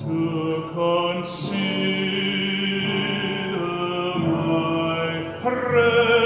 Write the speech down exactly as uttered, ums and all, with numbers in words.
Consider my prayer.